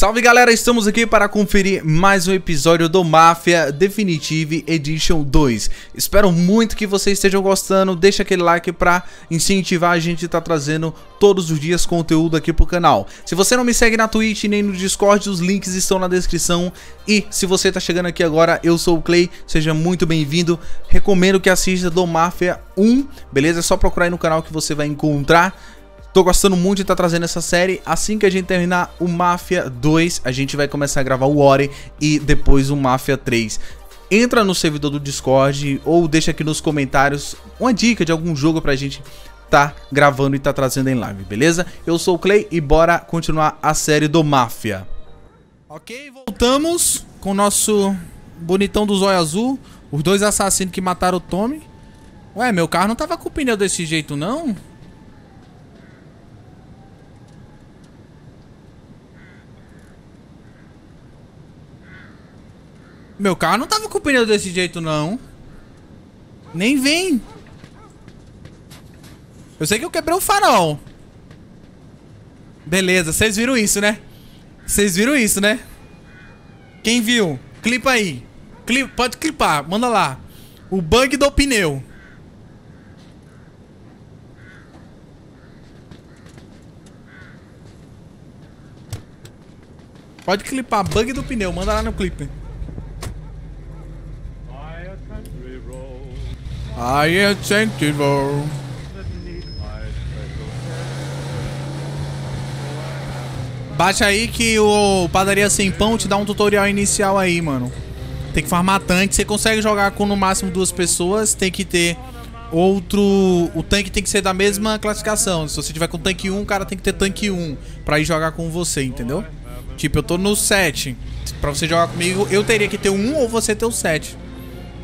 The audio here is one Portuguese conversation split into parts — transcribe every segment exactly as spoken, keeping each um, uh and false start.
Salve galera, estamos aqui para conferir mais um episódio do Máfia Definitive Edition dois. Espero muito que vocês estejam gostando, deixa aquele like para incentivar a gente a estar trazendo todos os dias conteúdo aqui pro canal. Se você não me segue na Twitch nem no Discord, os links estão na descrição. E se você tá chegando aqui agora, eu sou o Clay, seja muito bem-vindo. Recomendo que assista do Máfia um, beleza? É só procurar aí no canal que você vai encontrar. Tô gostando muito de estar trazendo essa série. Assim que a gente terminar o Máfia dois, a gente vai começar a gravar o War e depois o Máfia três. Entra no servidor do Discord ou deixa aqui nos comentários uma dica de algum jogo pra gente tá gravando e tá trazendo em live, beleza? Eu sou o Clay e bora continuar a série do Máfia. Ok, voltamos com o nosso bonitão do zóio azul, os dois assassinos que mataram o Tommy. Ué, meu carro não tava com o pneu desse jeito, não? Meu carro não tava com o pneu desse jeito, não. Nem vem. Eu sei que eu quebrei o farol. Beleza, vocês viram isso, né? Vocês viram isso, né? Quem viu? Clipa aí. Clipa, pode clipar, manda lá. O bug do pneu. Pode clipar, bug do pneu, manda lá no clipe. I am sensible. Baixa aí que o Padaria Sem Pão te dá um tutorial inicial aí, mano. Tem que farmar tanque. Você consegue jogar com no máximo duas pessoas. Tem que ter outro... O tanque tem que ser da mesma classificação. Se você tiver com tanque um, o cara tem que ter tanque um pra ir jogar com você, entendeu? Tipo, eu tô no sete. Pra você jogar comigo, eu teria que ter o um ou você ter o sete.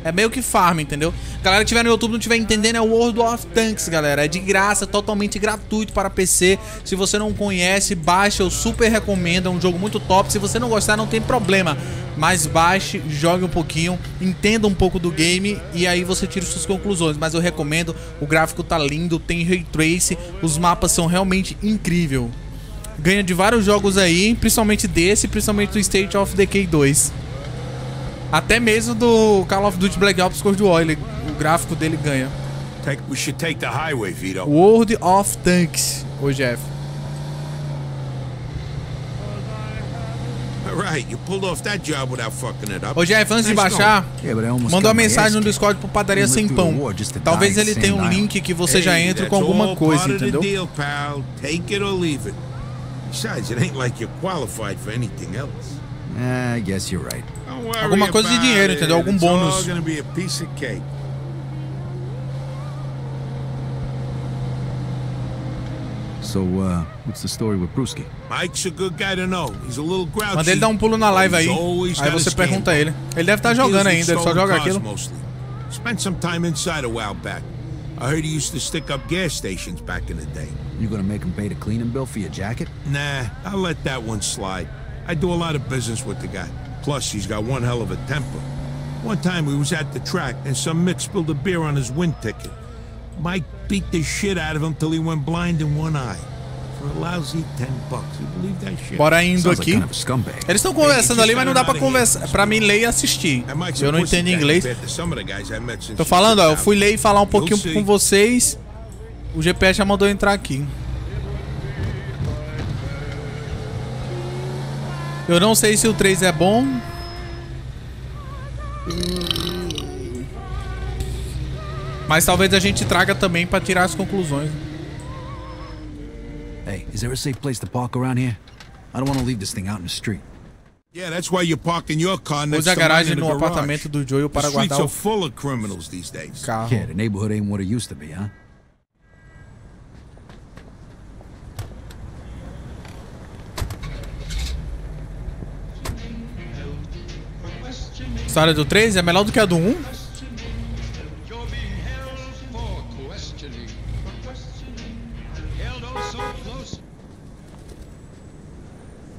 É meio que farm, entendeu? Galera que estiver no YouTube e não estiver entendendo, é o World of Tanks, galera. É de graça, totalmente gratuito para P C. Se você não conhece, baixa, eu super recomendo. É um jogo muito top. Se você não gostar, não tem problema. Mas baixe, jogue um pouquinho, entenda um pouco do game e aí você tira suas conclusões. Mas eu recomendo, o gráfico tá lindo, tem ray trace, os mapas são realmente incríveis. Ganha de vários jogos aí, principalmente desse, principalmente do State of Decay dois. Até mesmo do Call of Duty Black Ops Cold War, ele, o gráfico dele ganha. Take, we should take the highway, Vito. World of Tanks, o Jeff. Right, you pulled off that job without fucking it up. Ô Jeff, antes de baixar, manda uma mensagem no Discord pro Padaria Sem Pão. Talvez ele tenha um link que você já entre com alguma coisa, entendeu? Take it or leave it. Besides, it ain't like you're qualified for anything else. I guess you're right. Alguma coisa de dinheiro, entendeu? Algum bônus. So, uh, what's the story with Brusky? Mike's a good guy to know. He's a little grouchy. Manda ele dar um pulo na live aí. Aí você pergunta ele. Ele deve estar jogando ainda, ele só joga aquilo. Spent some time inside a while back. I heard he used to stick up gas stations back in the day. You gonna make him pay the cleaning bill for your jacket? Nah, I'll let that one slide. I do a lot of business with the guy. Plus, he's got one hell of a temper. One time we was at the track and some mick spilled a beer on his wind ticket. Mike beat the shit out of him till he went blind in one eye. For a lousy ten bucks. You believe that shit? Bora indo aqui. Eles estão conversando ali, mas não dá pra conversar. Pra mim ler e assistir. Eu não entendo inglês. Tô falando, ó. Eu fui ler e falar um pouquinho com vocês. O G P S já mandou entrar aqui. Eu não sei se o três é bom. Mas talvez a gente traga também para tirar as conclusões. Hey, is there a safe place to park around here? I don't want to leave this thing out in the street. Yeah, that's why you park in your car next to the garage. Use a garagem no apartamento do Joe para guardar o carro. Yeah, the neighborhood ain't what it used to be, huh? A história do três é melhor do que a do um?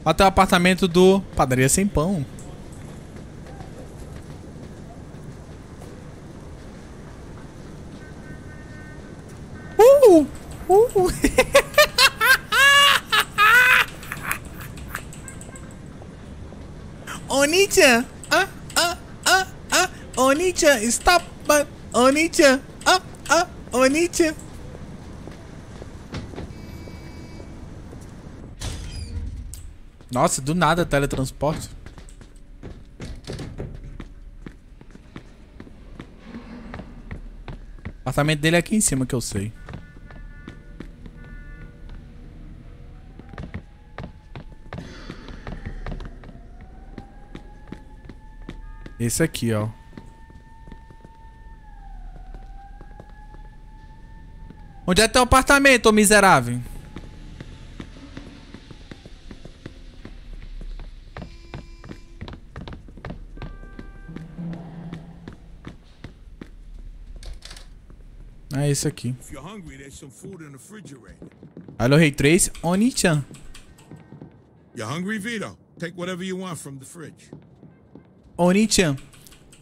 Até o apartamento do Padaria Sem Pão. Uh! Uh! Onichan, ah, ah, ah, ah, Onichan, stop, but Onichan, ah, ah, Onichan. Nossa, do nada teletransporte. O apartamento dele é aqui em cima que eu sei. Esse aqui, ó. Onde é teu apartamento, ô miserável? É esse aqui. Alô, Ray Trace, Oni-chan. You're hungry, Vito? Take whatever you want from the fridge. Onichan.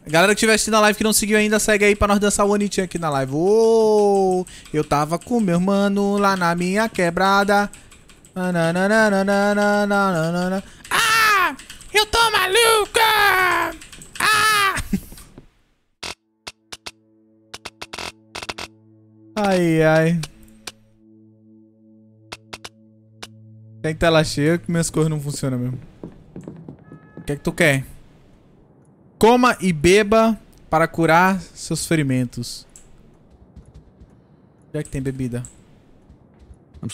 Galera que estiver assistindo a live que não seguiu ainda, segue aí pra nós dançar o Onichan aqui na live. Oh, eu tava com meu mano lá na minha quebrada. Ah! Eu tô maluca! Ah! Ai, ai. Tem que tela cheia que minhas coisas não funcionam mesmo. O que é que tu quer? Coma e beba para curar seus ferimentos. Onde é que tem bebida? Um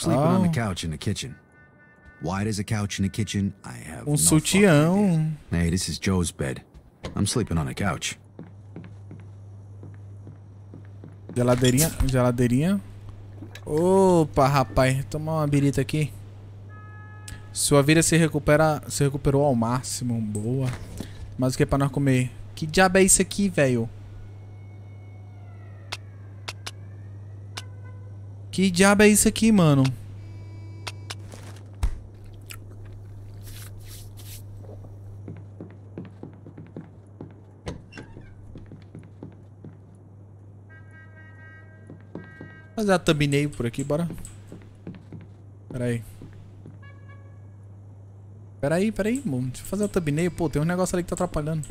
sutião. Hey, this is Joe's bed. I'm sleeping on a couch. Geladeirinha, geladeirinha. Opa, rapaz, tomar uma birita aqui. Sua vida se recupera, se recuperou ao máximo, boa. Mas o que é pra nós comer? Que diabo é isso aqui, velho? Que diabo é isso aqui, mano? Vou fazer a thumbnail por aqui, bora. Pera aí. Peraí, peraí, mano. Deixa eu fazer o thumbnail. Pô, tem um negócio ali que tá atrapalhando.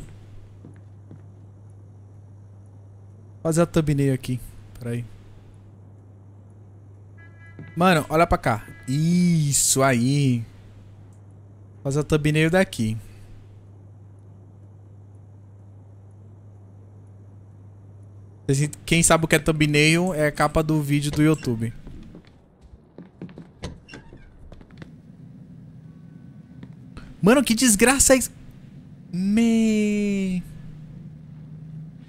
Fazer a thumbnail aqui. Peraí. Mano, olha pra cá. Isso aí. Fazer a thumbnail daqui. Quem sabe o que é thumbnail é a capa do vídeo do YouTube. Mano, que desgraça é isso? Me...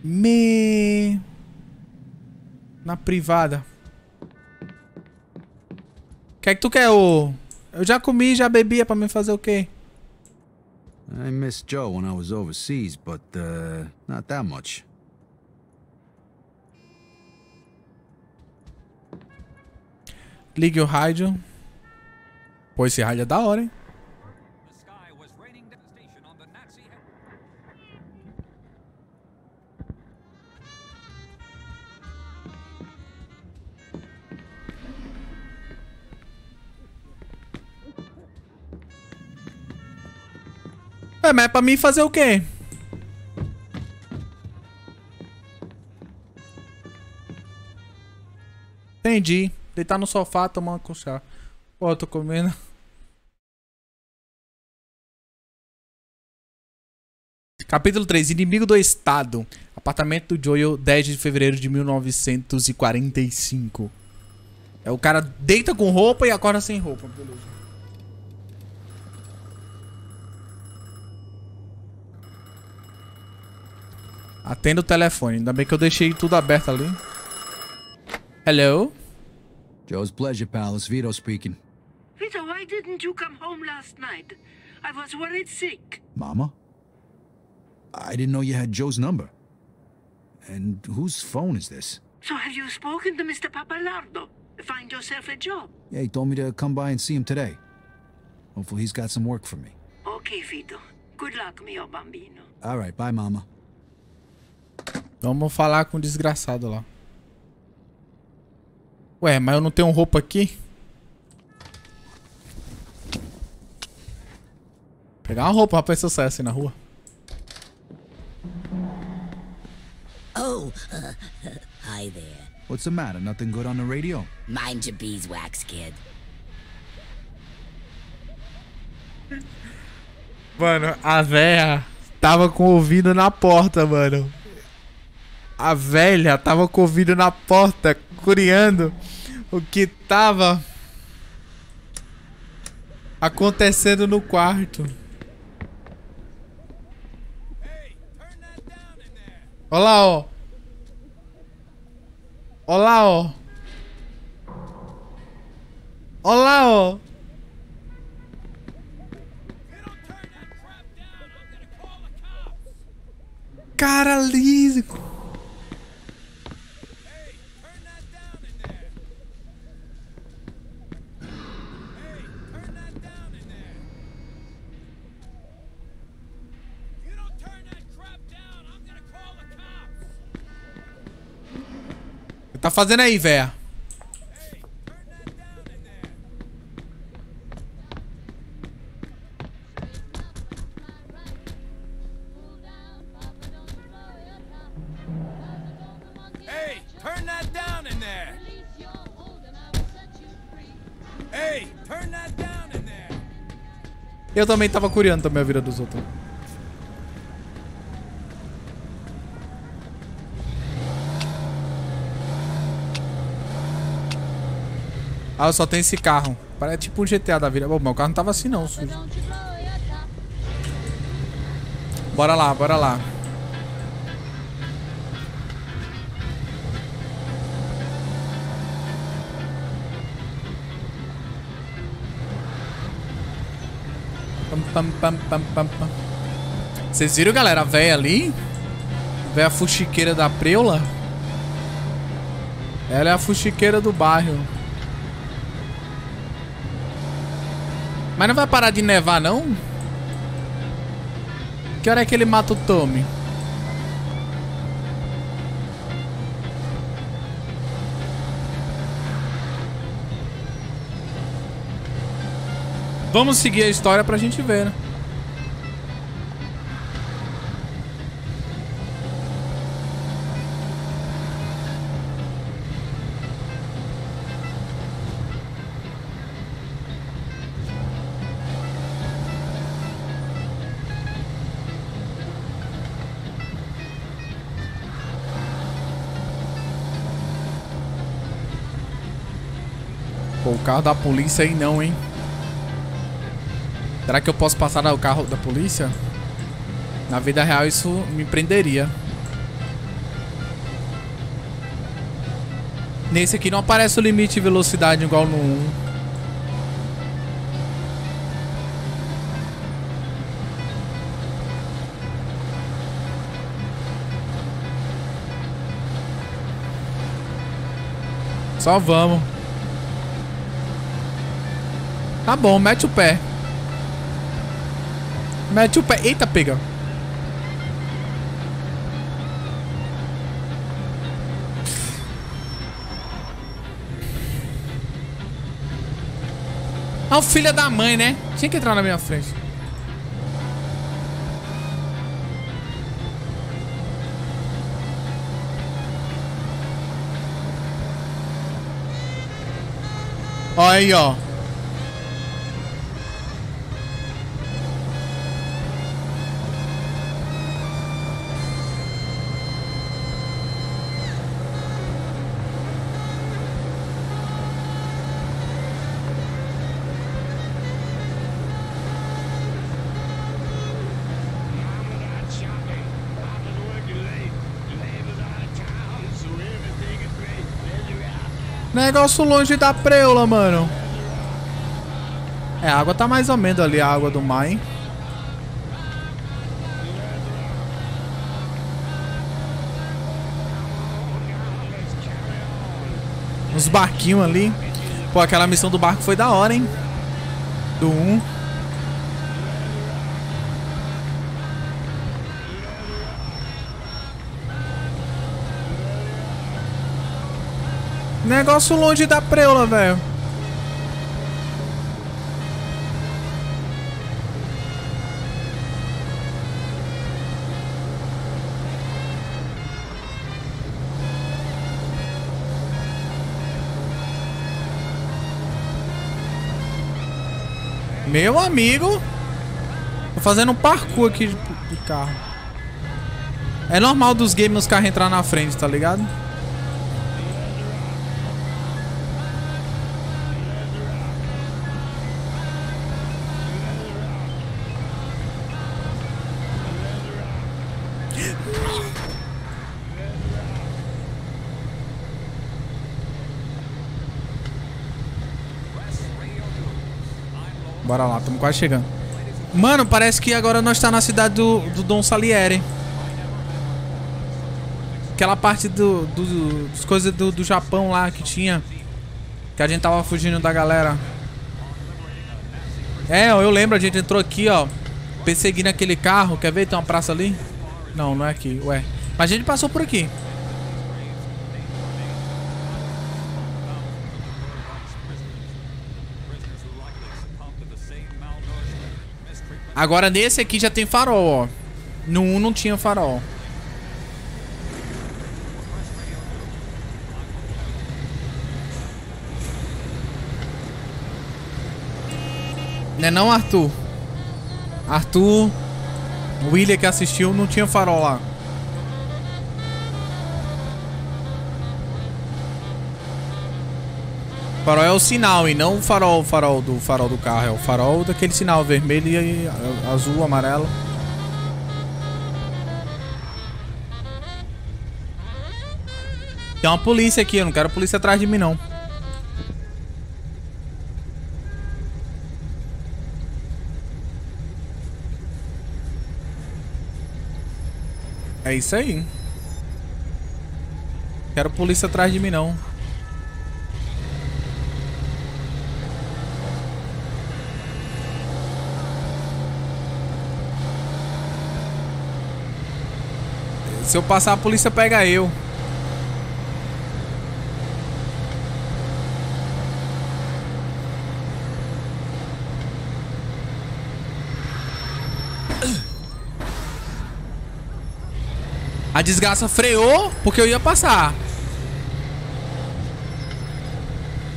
Me... Na privada. O que é que tu quer, ô? Eu já comi, já bebia pra me fazer o quê? I missed Joe when I was overseas, but uh, not that much. Ligue o rádio. Pô, esse rádio é da hora, hein? É, mas é pra mim fazer o quê? Entendi. Deitar no sofá, tomar uma coxada. Pô, eu tô comendo. Capítulo três. Inimigo do Estado. Apartamento do Joel, dez de fevereiro de mil novecentos e quarenta e cinco. É, o cara deita com roupa e acorda sem roupa. Beleza. Atenda o telefone. Ainda bem que eu deixei tudo aberto ali. Hello? Joe's pleasure, pal. It's Vito speaking. Vito, why didn't you come home last night? I was worried sick. Mama? I didn't know you had Joe's number. And whose phone is this? So have you spoken to Mister Papayado? Find yourself a job. Yeah, he told me to come by and see him today. Hopefully he's got some work for me. Okay, Vito. Good luck, mio bambino. All right, bye, Mama. Vamos falar com o desgraçado lá. Ué, mas eu não tenho roupa aqui? Pegar uma roupa pra pessoa sair assim na rua. Hi there. What's the matter? Nothing good on the radio? Mind your beeswax, kid. Mano, a véia tava com o ouvido na porta, mano. A velha tava com o ouvido na porta, curiando o que tava acontecendo no quarto. Olha lá, ó. Olha lá, ó. Olha lá, ó. Cara liso. O que tá fazendo aí, véia? Eu também tava curiando também a vida dos outros. Ah, eu só tenho esse carro. Parece tipo um G T A da vida. Bom, meu carro não tava assim não, sujo. Bora lá, bora lá. Pam, pam, pam, pam, pam. Vocês viram, galera? A véia ali? A véia fuxiqueira da preula? Ela é a fuxiqueira do bairro. Mas não vai parar de nevar, não? Que hora é que ele mata o Tommy? Vamos seguir a história pra gente ver, né? Pô, o carro da polícia aí não, hein? Será que eu posso passar no carro da polícia? Na vida real isso me prenderia. Nesse aqui não aparece o limite de velocidade igual no um. Só vamos. Tá bom, mete o pé. Mete o pé. Eita, pega. Ah, o filho da mãe, né? Tinha que entrar na minha frente. Olha aí, ó. Negócio longe da preula, mano. É, a água tá mais ou menos ali, a água do mar, hein? Uns barquinhos ali. Pô, aquela missão do barco foi da hora, hein? Do um. Negócio longe da preula, velho. Meu amigo. Tô fazendo um parkour aqui de, de carro. É normal dos games os carros entrar na frente, tá ligado? Bora lá, estamos quase chegando. Mano, parece que agora nós estamos tá na cidade do, do Don Salieri. Aquela parte do, do, das coisas do, do Japão lá que tinha. Que a gente tava fugindo da galera. É, eu lembro, a gente entrou aqui, ó. Perseguindo aquele carro. Quer ver? Tem uma praça ali? Não, não é aqui. Ué. Mas a gente passou por aqui. Agora nesse aqui já tem farol, ó. No um não tinha farol. Né não, Arthur? Arthur, o William que assistiu, não tinha farol lá. O farol é o sinal e não o farol, o farol do farol do carro, é o farol daquele sinal vermelho e azul, amarelo. Tem uma polícia aqui, eu não quero polícia atrás de mim não. É isso aí. Não quero polícia atrás de mim não. Se eu passar, a polícia pega eu. A desgraça freou porque eu ia passar.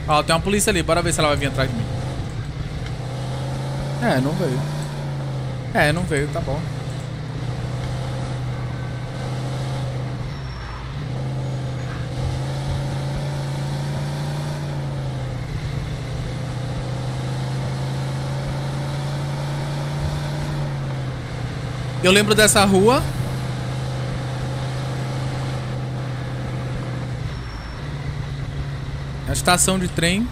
Ó, tem uma polícia ali. Bora ver se ela vai vir atrás de mim. É, não veio. É, não veio. Tá bom. Eu lembro dessa rua. A estação de trem.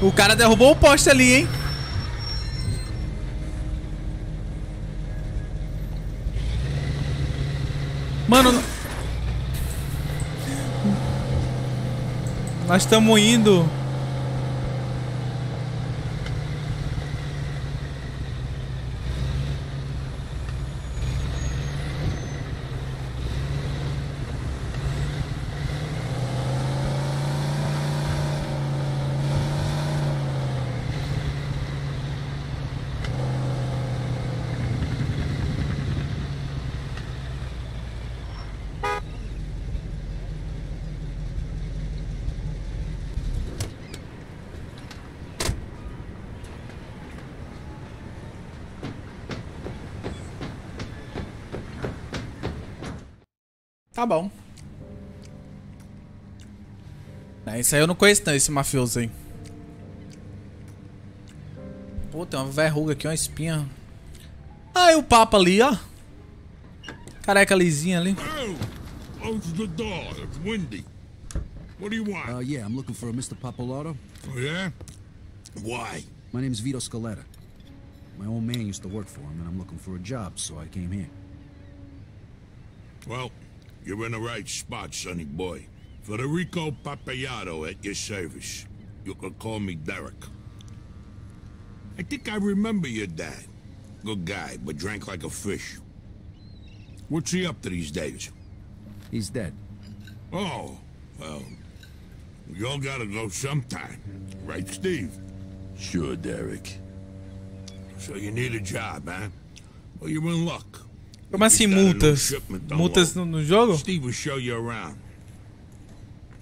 O cara derrubou o poste ali, hein? Mano, nós estamos indo. Tá bom. Esse aí eu não conheço não, esse mafioso aí. Pô, tem uma verruga aqui, uma espinha. Ah, e o papo ali, ó. Careca lisinha ali. Oh, open the door. It's windy. What do you want? Uh, yeah, I'm looking for a Mister Papayado. Oh, yeah? Why? My name's Vito Scaletta. My old man used to work for him, and I'm looking for a job, so I came here. Well... You're in the right spot, sonny boy. Federico Papayado at your service. You can call me Derek. I think I remember your dad. Good guy, but drank like a fish. What's he up to these days? He's dead. Oh, well, we all gotta go sometime. Right, Steve? Sure, Derek. Como assim multas? Multas no, no jogo?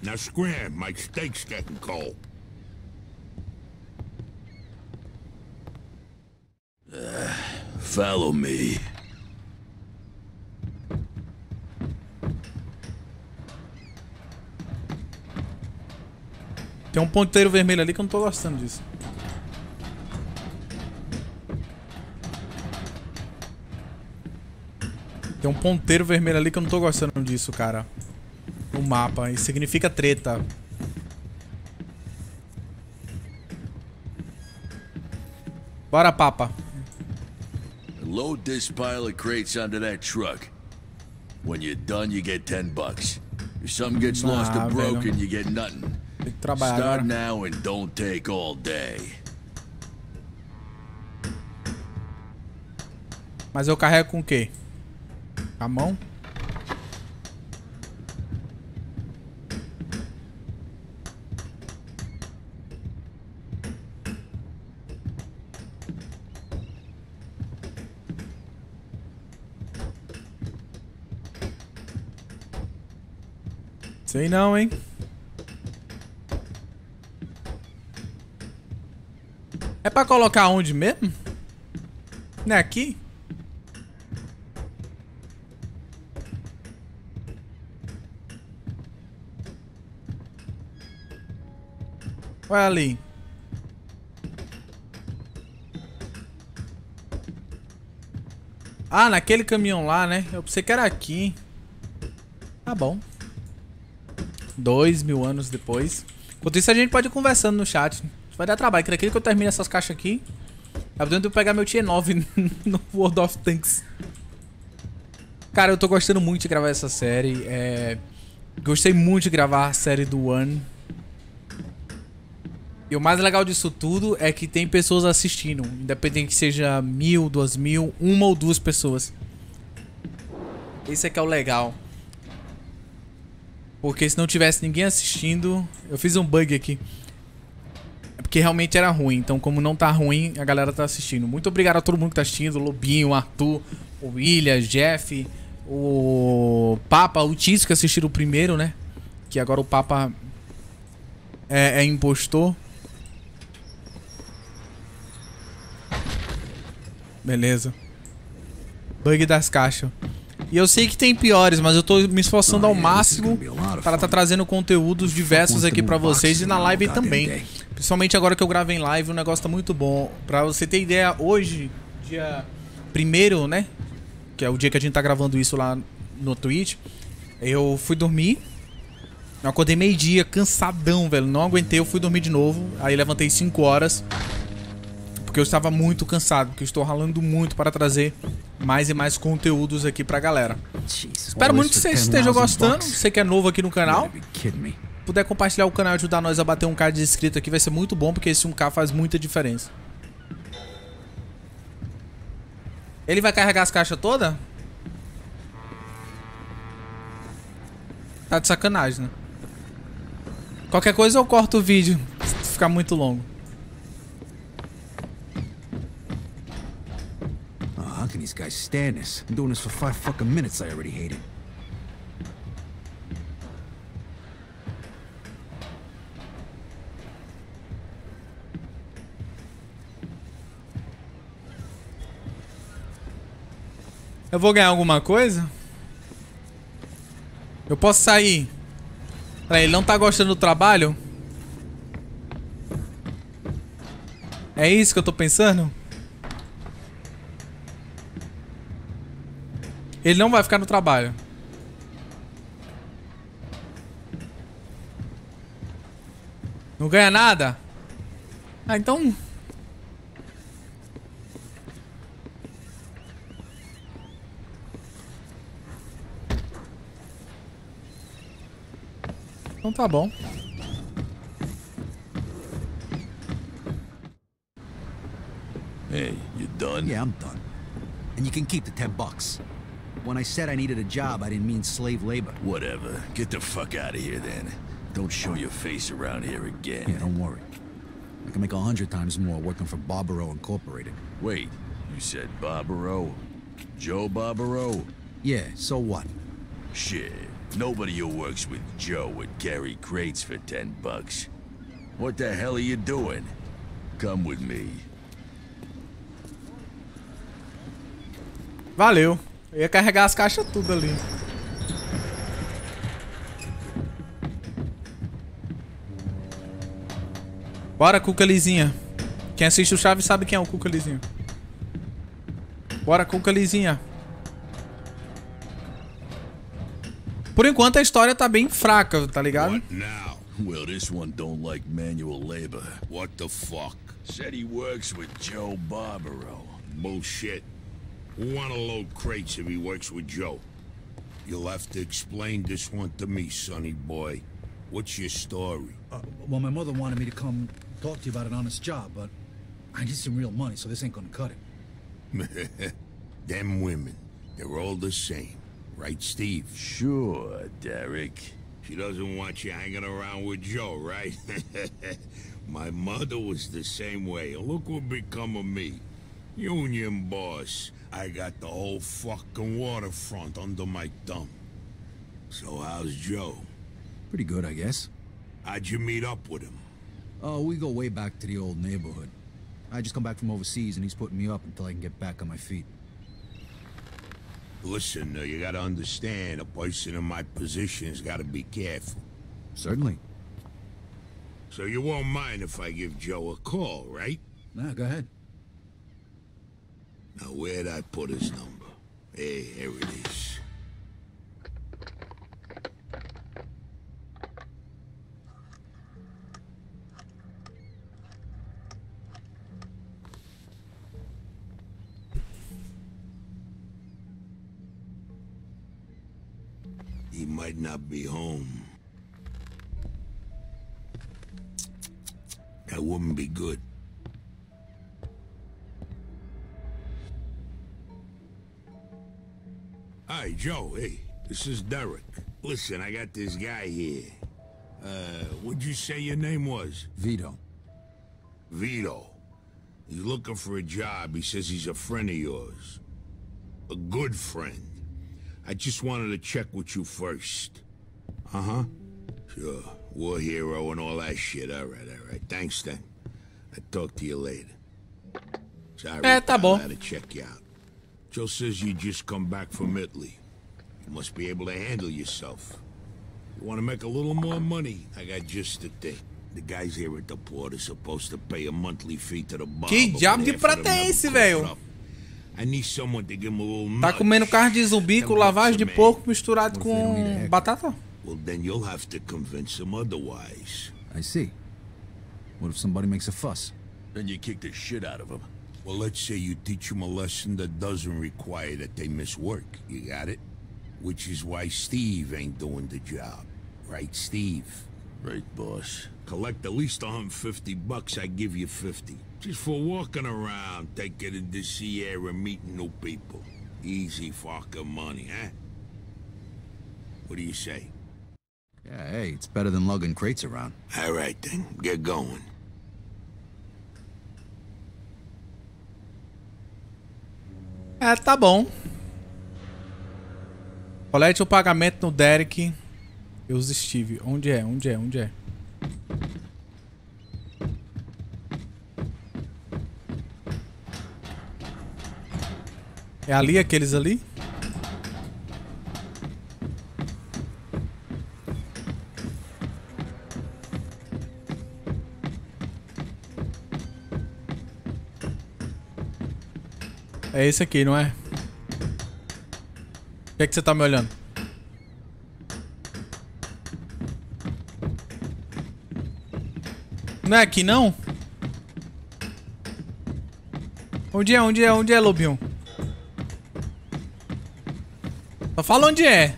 Now scram, my steak's getting cold. Uh, follow me. Tem um ponteiro vermelho ali que eu não tô gostando disso. Tem um ponteiro vermelho ali que eu não tô gostando disso, cara. O mapa, isso significa treta. Bora, papa. Load this pile of crates onto that truck. When you're done, you get ten bucks. If something gets ah, lost or broken, velho. You get nothing. Tem que trabalhar. Start agora. Now and don't take all day. Mas eu carrego com o quê? A mão? Sei não, hein? É pra colocar onde mesmo? Não é aqui? Ou é ali? Ah, naquele caminhão lá, né? Eu pensei que era aqui. Tá bom. Dois mil anos depois. Enquanto isso, a gente pode ir conversando no chat. Vai dar trabalho, que daqui que eu termino essas caixas aqui, eu tenho que pegar meu T nove no World of Tanks. Cara, eu tô gostando muito de gravar essa série. É... Gostei muito de gravar a série do One. E o mais legal disso tudo é que tem pessoas assistindo. Independente que seja mil, duas mil, uma ou duas pessoas. Esse é que é o legal. Porque se não tivesse ninguém assistindo... Eu fiz um bug aqui. É porque realmente era ruim. Então, como não tá ruim, a galera tá assistindo. Muito obrigado a todo mundo que tá assistindo. O Lobinho, o Arthur, o William, o Jeff, o Papa, o Tício, que assistiram o primeiro, né? Que agora o Papa é, é impostor. Beleza. Bug das caixas. E eu sei que tem piores, mas eu tô me esforçando ao máximo para tá trazendo conteúdos diversos aqui pra vocês e na live também. Principalmente agora que eu gravei em live, o negócio tá muito bom. Pra você ter ideia, hoje, dia primeiro, né? Que é o dia que a gente tá gravando isso lá no Twitch. Eu fui dormir. Eu acordei meio-dia, cansadão, velho. Não aguentei, eu fui dormir de novo. Aí levantei cinco horas. Porque eu estava muito cansado, porque eu estou ralando muito para trazer mais e mais conteúdos aqui pra galera. Espero muito que vocês estejam gostando. Você que é novo aqui no canal, puder compartilhar o canal e ajudar nós a bater um K de inscrito aqui, vai ser muito bom, porque esse um K faz muita diferença. Ele vai carregar as caixas todas? Tá de sacanagem, né? Qualquer coisa eu corto o vídeo, se ficar muito longo. These guys stand this. I'm doing this for five fucking minutes. I already hate it. Eu vou ganhar alguma coisa? Eu posso sair? Peraí, ele não tá gostando do trabalho? É isso que eu tô pensando? Ele não vai ficar no trabalho. Não ganha nada? Ah, então... Então tá bom. Hey, you done? Yeah, I'm done. And you can keep the ten bucks. When I said I needed a job, I didn't mean slave labor. Whatever. Get the fuck out of here then. Don't show your face around here again. Yeah, don't worry. I can make a hundred times more working for Barbaro Incorporated. Wait, you said Barbaro? Joe Barbaro? Yeah, so what? Shit, nobody who works with Joe would carry crates for ten bucks. What the hell are you doing? Come with me. Valeu. Eu ia carregar as caixas tudo ali. Bora, Cucalizinha. Quem assiste o Chaves sabe quem é o Cucalizinho. Bora, Cucalizinha. Por enquanto a história tá bem fraca, tá ligado? What now? Well, this one don't like manual labor. What the fuck? Said he works with Joe Barbaro. Bullshit. We want to load crates if he works with Joe. You'll have to explain this one to me, sonny boy. What's your story? Uh, well, my mother wanted me to come talk to you about an honest job, but I need some real money, so this ain't gonna cut it. Them women, they're all the same. Right, Steve? Sure, Derek. She doesn't want you hanging around with Joe, right? My mother was the same way. Look what become of me. Union boss. I got the whole fucking waterfront under my thumb. So how's Joe? Pretty good, I guess. How'd you meet up with him? Oh, we go way back to the old neighborhood. I just come back from overseas and he's putting me up until I can get back on my feet. Listen, uh, you gotta understand, a person in my position's gotta be careful. Certainly. So you won't mind if I give Joe a call, right? Nah, go ahead. Now, where'd I put his number? Hey, here it is. He might not be home. That wouldn't be good. Hi, Joe. Hey, this is Derek. Listen, I got this guy here. Uh, what'd you say your name was? Vito. Vito. He's looking for a job. He says he's a friend of yours. A good friend. I just wanted to check with you first. Uh-huh. Sure. War hero and all that shit. All right, all right. Thanks, then. I'll talk to you later. Sorry, é, tá bom. I had to check you out. Joe says you just come back from Italy. You must be able to handle yourself. You want to make a little more money? I got just the thing. The guys here at the port are supposed to pay a monthly fee to the bar. Que diabo de prata é esse, velho? I need someone to give him a little. Tá comendo carne de zumbi com lavagem de porco misturado com batata? Well, then you'll have to convince him otherwise. I see. What if somebody makes a fuss? Then you kick the shit out of him. Well, let's say you teach them a lesson that doesn't require that they miss work. You got it? Which is why Steve ain't doing the job. Right, Steve? Right, boss. Collect at least one hundred fifty bucks, I give you fifty. Just for walking around, taking in the Sierra, meeting new people. Easy fucking money, huh? What do you say? Yeah, hey, it's better than lugging crates around. All right, then. Get going. É, tá bom. Colete o pagamento no Derek e os Steve. Onde é? Onde é? Onde é? É ali aqueles ali? É esse aqui, não é? O que é que você tá me olhando? Não é aqui, não? Onde é? Onde é? Onde é, Lobinho? Só fala onde é.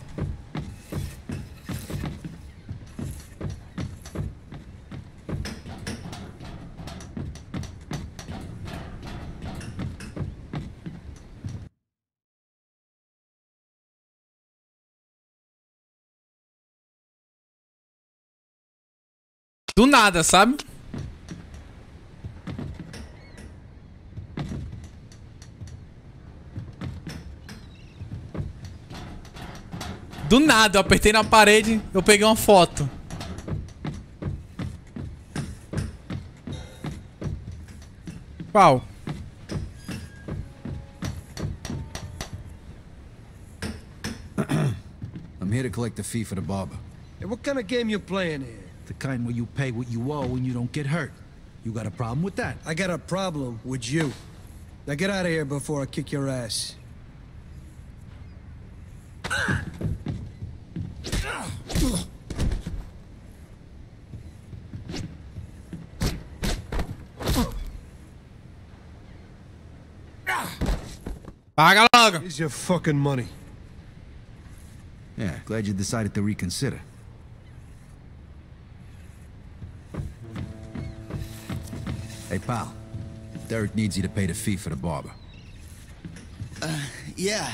Do nada, sabe? Do nada, eu apertei na parede, eu peguei uma foto. Qual? I'm here to collect the fee for the barber. And what kind of game you playing here? The kind where you pay what you owe and you don't get hurt. You got a problem with that? I got a problem with you. Now get out of here before I kick your ass. Paga logo. Here's your fucking money. Yeah, glad you decided to reconsider. Hey, pal. Derek needs you to pay the fee for the barber. Uh, yeah.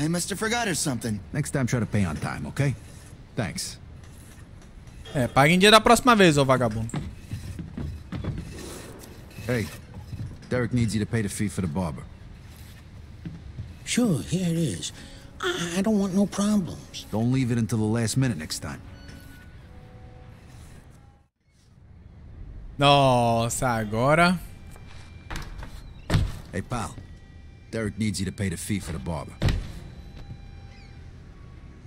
I must have forgot or something. Next time try to pay on time, okay? Thanks. É, paga em dia da próxima vez, ô vagabundo. Hey, Derek needs you to pay the fee for the barber. Sure, here it is. I don't want no problems. Don't leave it until the last minute next time. Nossa, agora. Hey, pal. Derek needs you to pay the fee for the barber.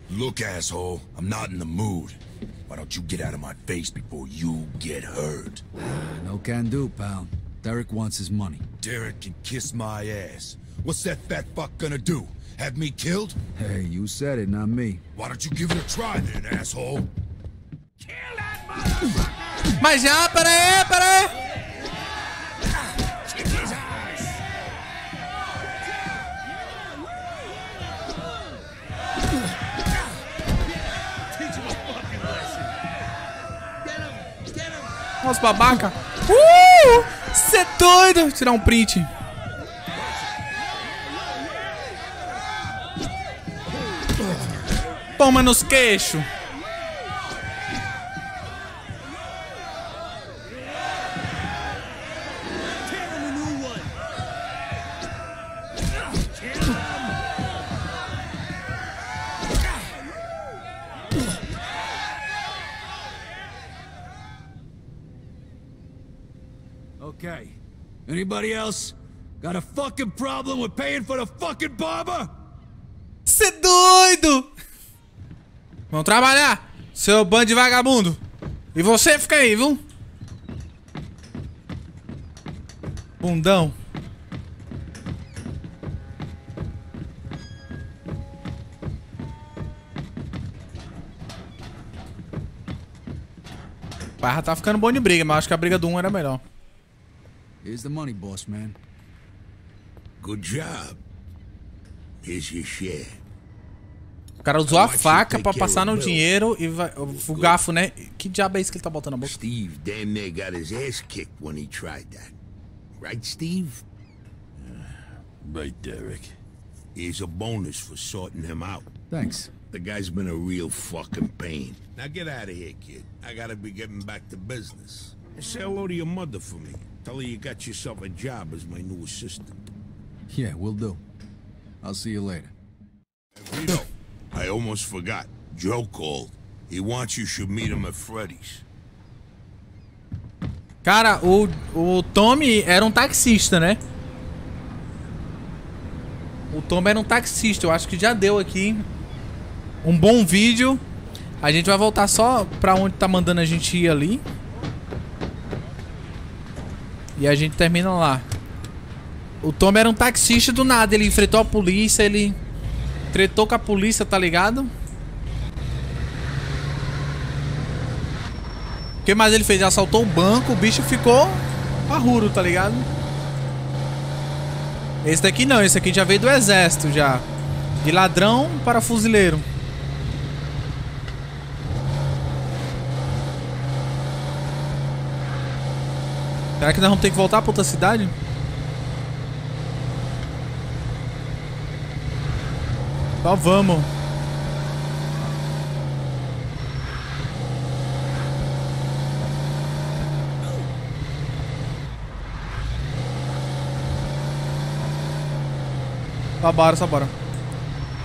Look, asshole, I'm not in the mood. Why don't you get out of my face before you get hurt? No can do, pal. Derek wants his money. Derek can kiss my ass. What's that fat fuck gonna do? Have me killed? Hey, you said it, not me. Why don't you give it a try then, asshole? Kill that motherfucker! Mas já, pera aí, pera aí! Nossa, babaca! Uh! Cê é doido! Vou tirar um print. Toma nos queixos. Okay. Anybody else got a fucking problem with paying for the fucking barber? Cê doido! Vão trabalhar, seu bando de vagabundo. E você fica aí, viu? Bundão. O barra tá ficando bom de briga, mas acho que a briga do um era melhor. Here's the money, boss man. Good job. Here's your share. O cara usou a faca pra passar no dinheiro e vai, o garfo, né? Que diabo é isso que ele tá botando na boca? Steve damn near got his ass kicked when he tried that. Right, Steve? Right, Derek. Here's a bonus for sorting him out. Thanks. The guy's been a real fucking pain. Now get out of here, kid. I gotta be getting back to business. Say hello to your mother for me. Tell her you got yourself a job as my new assistant. Yeah, will do. I'll see you later. Vito. I almost forgot. Joe called. He wants you should meet him at Freddy's. Cara, o, o Tommy era um taxista, né? O Tommy era um taxista. Eu acho que já deu aqui um bom vídeo. A gente vai voltar só pra onde tá mandando a gente ir ali. E a gente termina lá. O Tommy era um taxista do nada. Ele enfrentou a polícia, ele... tretou com a polícia, tá ligado? O que mais ele fez? Ele assaltou o banco, o bicho ficou parruro, tá ligado? Esse daqui não, esse aqui já veio do exército já. De ladrão para fuzileiro. Será que nós vamos ter que voltar pra outra cidade? Só vamos. Só bora, só bora.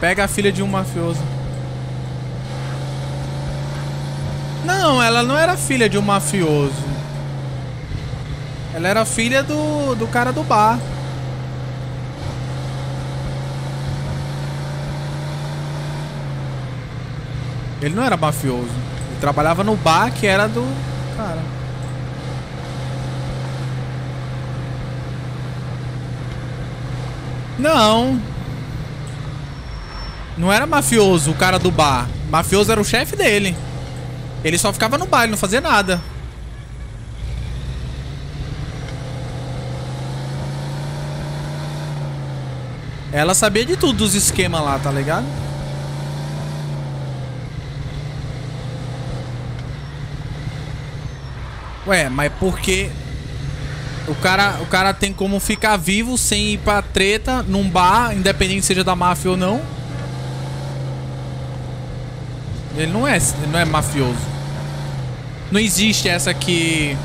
Pega a filha de um mafioso. Não, ela não era filha de um mafioso. Ela era filha do, do cara do bar. Ele não era mafioso. Ele trabalhava no bar que era do cara. Não. Não era mafioso o cara do bar. Mafioso era o chefe dele. Ele só ficava no bar, ele não fazia nada. Ela sabia de tudo dos esquemas lá, tá ligado? Ué, mas por que o cara, o cara tem como ficar vivo sem ir pra treta num bar, independente seja da máfia ou não? Ele não é, ele não é mafioso. Não existe essa que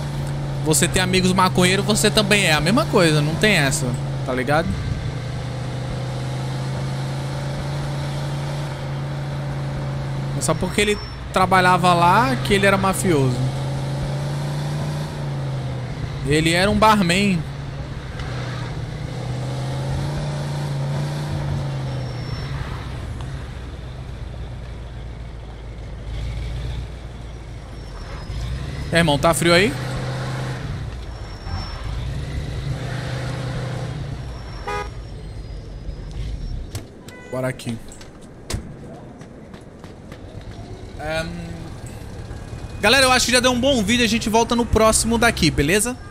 você tem amigos maconheiros, você também é. A mesma coisa, não tem essa, tá ligado? Só porque ele trabalhava lá que ele era mafioso. Ele era um barman. É, irmão, tá frio aí? Bora aqui. Galera, eu acho que já deu um bom vídeo. A gente volta no próximo daqui, beleza?